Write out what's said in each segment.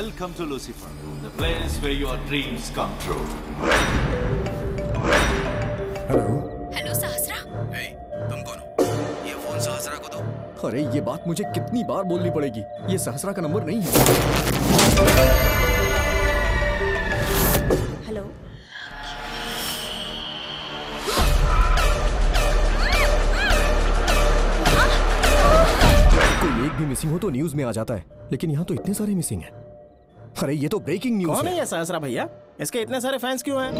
Welcome to Lucifer, the place where your dreams come true. Hello Sahasra. Hey, तुम कौन हो? ये फोन सहस्रा को दो। अरे ये बात मुझे कितनी बार बोलनी पड़ेगी? ये सहस्रा का नंबर नहीं है। हेलो, कोई एक भी मिसिंग हो तो न्यूज में आ जाता है, लेकिन यहाँ तो इतने सारे मिसिंग हैं। अरे ये तो ब्रेकिंग न्यूज है। कौन है ये सहस्रा भैया? इसके इतने सारे फैंस क्यों हैं?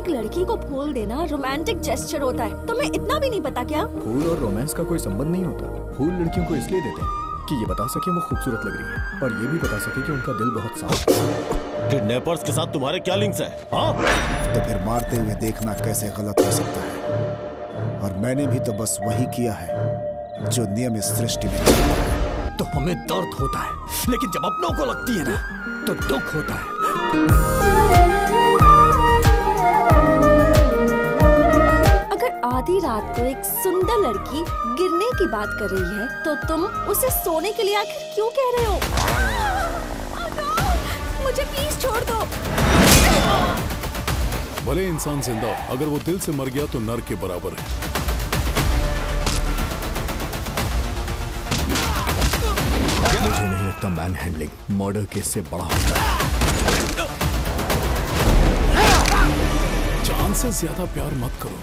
एक लड़की को फूल देना रोमांटिक जेस्चर होता है, तुम्हें इतना भी नहीं पता क्या? फूल और रोमांस का कोई संबंध नहीं होता। फूल लड़कियों को इसलिए देते हैं कि ये बता सके वो खूबसूरत लग रही है और ये भी बता सके कि उनका दिल बहुत साफ है। किडनैपर्स के साथ तुम्हारे क्या लिंक्स है? हाँ? तो फिर मारते हुए देखना कैसे गलत हो सकता है? और मैंने भी तो बस वही किया है जो नियम इस सृष्टि में। तो हमें दर्द होता है, लेकिन जब अपनों को लगती है ना तो दुख होता है। अगर आधी रात को एक सुंदर लड़की गिरने की बात कर रही है तो तुम उसे सोने के लिए आखिर क्यों कह रहे हो? मुझे प्लीज छोड़ दो। भले इंसान जिंदा, अगर वो दिल से मर गया तो नर के बराबर है। मुझे नहीं लगता मैन हैंडलिंग मर्डर केस से बड़ा होता है। जान से ज्यादा प्यार मत करो,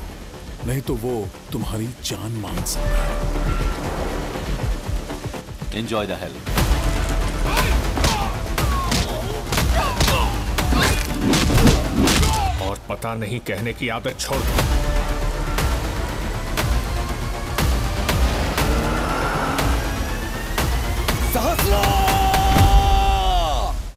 नहीं तो वो तुम्हारी जान मांग सकता है। Enjoy the hell. और पता नहीं कहने की आदत छोड़ दो। सहस्रा!